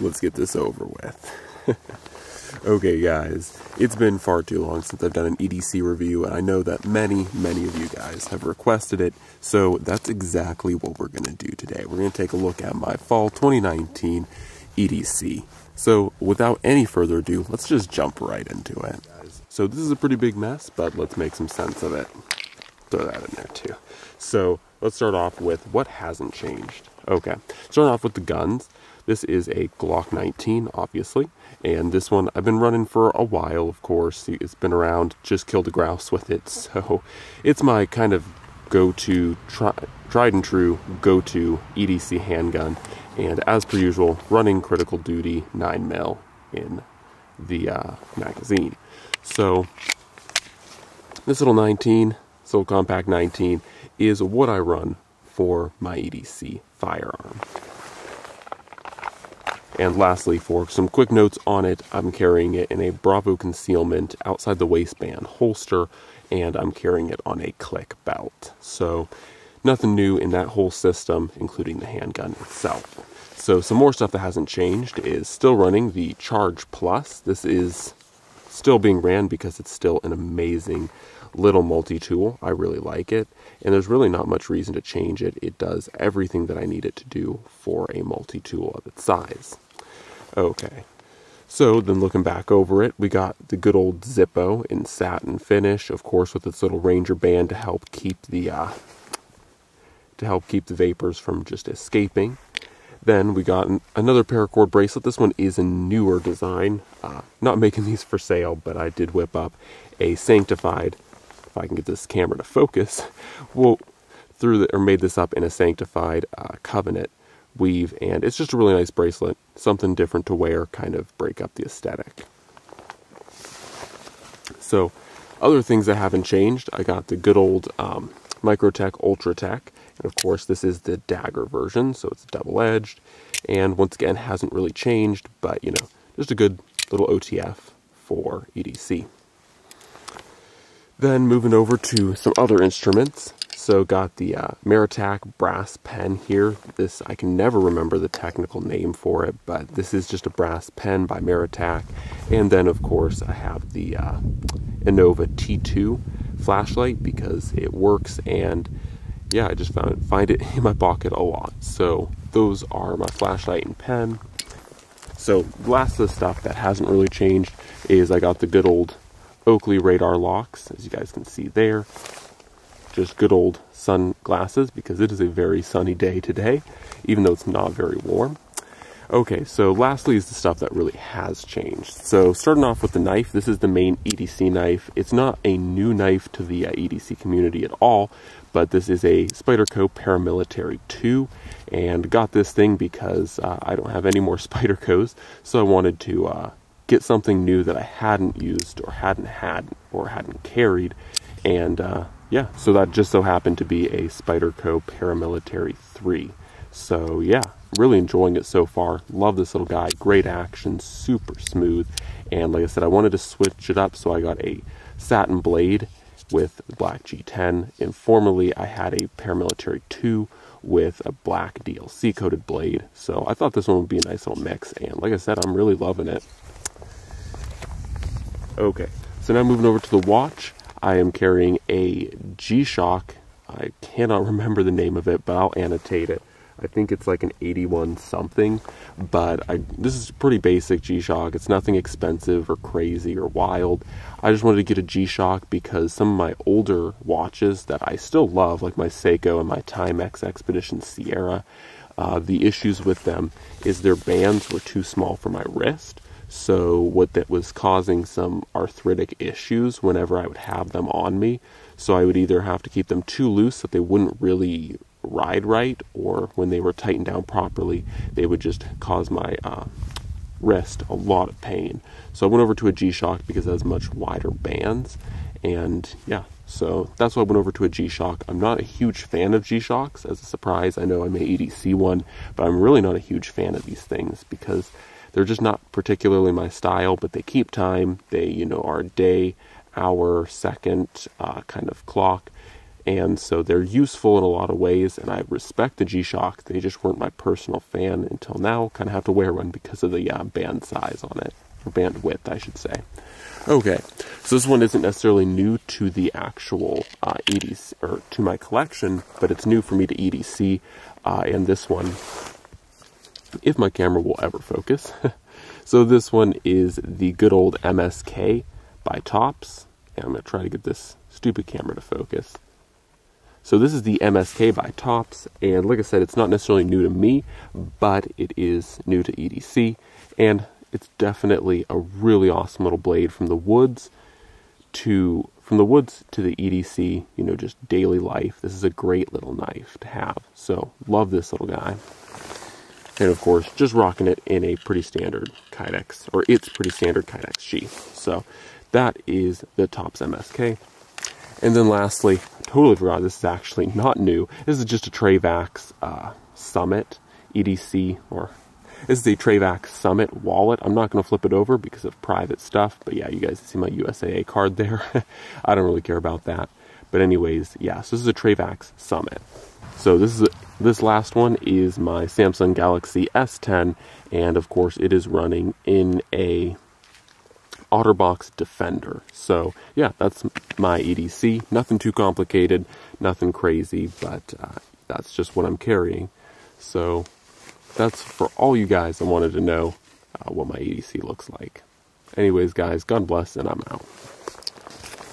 let's get this over with. Okay guys, it's been far too long since I've done an EDC review, and I know that many of you guys have requested it, so that's exactly what we're going to do today. We're going to take a look at my fall 2019 EDC. So without any further ado, let's just jump right into it. So this is a pretty big mess, but let's make some sense of it. Throw that in there too. So let's start off with what hasn't changed. Okay, starting off with the guns. This is a Glock 19, obviously, and this one I've been running for a while, of course. It's been around, just killed a grouse with it, so it's my kind of go-to, tried and true go-to EDC handgun. And as per usual, running Critical Duty 9mm in the magazine. So this little 19, this little compact 19, is what I run for my EDC firearm. And lastly, for some quick notes on it, I'm carrying it in a Bravo Concealment outside the waistband holster, and I'm carrying it on a click belt. So nothing new in that whole system, including the handgun itself. So some more stuff that hasn't changed is still running the Charge Plus. This is still being ran because it's still an amazing little multi-tool. I really like it, and there's really not much reason to change it. It does everything that I need it to do for a multi-tool of its size. Okay, so then looking back over it, we got the good old Zippo in satin finish, of course, with its little Ranger band to help keep the vapors from just escaping. Then we got another paracord bracelet. This one is a newer design. Not making these for sale, but I did whip up a sanctified, if I can get this camera to focus, well, made this up in a sanctified covenant weave, and it's just a really nice bracelet, something different to wear, kind of break up the aesthetic. So other things that haven't changed, I got the good old Microtech Ultratech. And of course, this is the dagger version, so it's double-edged. And once again, hasn't really changed, but, you know, just a good little OTF for EDC. Then moving over to some other instruments. So got the Maritac brass pen here. This, I can never remember the technical name for it, but this is just a brass pen by Maritac. And then, of course, I have the Innova T2 flashlight because it works, and yeah, I just find it in my pocket a lot. So those are my flashlight and pen. So last of the stuff that hasn't really changed is I got the good old Oakley Radar Locks, as you guys can see there. Just good old sunglasses because it is a very sunny day today, even though it's not very warm. Okay, so lastly is the stuff that really has changed. So starting off with the knife, this is the main EDC knife. It's not a new knife to the EDC community at all, but this is a Spyderco Paramilitary 2, and got this thing because I don't have any more Spydercos, so I wanted to get something new that I hadn't used or hadn't had or hadn't carried, and yeah, so that just so happened to be a Spyderco Paramilitary 3. So yeah, really enjoying it so far. Love this little guy, great action, super smooth, and like I said, I wanted to switch it up, so I got a satin blade with black G10, and formerly I had a Paramilitary 2 with a black DLC coated blade, so I thought this one would be a nice little mix, and like I said, I'm really loving it. Okay, so now moving over to the watch, I am carrying a G-Shock. I cannot remember the name of it, but I'll annotate it. I think it's like an 81 something, but this is pretty basic G-Shock. It's nothing expensive or crazy or wild. I just wanted to get a G-Shock because some of my older watches that I still love, like my Seiko and my Timex Expedition Sierra, the issues with them is their bands were too small for my wrist. So what that was causing some arthritic issues whenever I would have them on me. So I would either have to keep them too loose that they wouldn't really ride right, or when they were tightened down properly, they would just cause my wrist a lot of pain. So I went over to a G-Shock because it has much wider bands, and yeah, so that's why I went over to a G-Shock. I'm not a huge fan of G-Shocks. As a surprise, I know I made EDC one, but I'm really not a huge fan of these things because they're just not particularly my style, but they keep time. They, you know, are a day, hour, second kind of clock. And so they're useful in a lot of ways, and I respect the G-Shock. They just weren't my personal fan until now. Kind of have to wear one because of the band size on it, or band width, I should say. Okay, so this one isn't necessarily new to the actual EDC, or to my collection, but it's new for me to EDC, and this one, if my camera will ever focus. So this one is the good old MSK by TOPS, and I'm going to try to get this stupid camera to focus. So this is the MSK by TOPS, and like I said, it's not necessarily new to me, but it is new to EDC, and it's definitely a really awesome little blade from the woods to the EDC, you know, just daily life. This is a great little knife to have. So love this little guy. And of course, just rocking it in a pretty standard Kydex, or its pretty standard Kydex sheath. So that is the TOPS MSK. And then lastly, I totally forgot, this is actually not new. This is just a Trayvax Summit EDC, or this is the Trayvax Summit wallet. I'm not going to flip it over because of private stuff, but yeah, you guys see my USAA card there. I don't really care about that. But anyways, yeah, so this is a Trayvax Summit. So this is this last one is my Samsung Galaxy S10, and of course it is running in a Otterbox Defender. So yeah, that's my EDC. Nothing too complicated, nothing crazy, but that's just what I'm carrying. So that's for all you guys that wanted to know what my EDC looks like. Anyways, guys, God bless, and I'm out.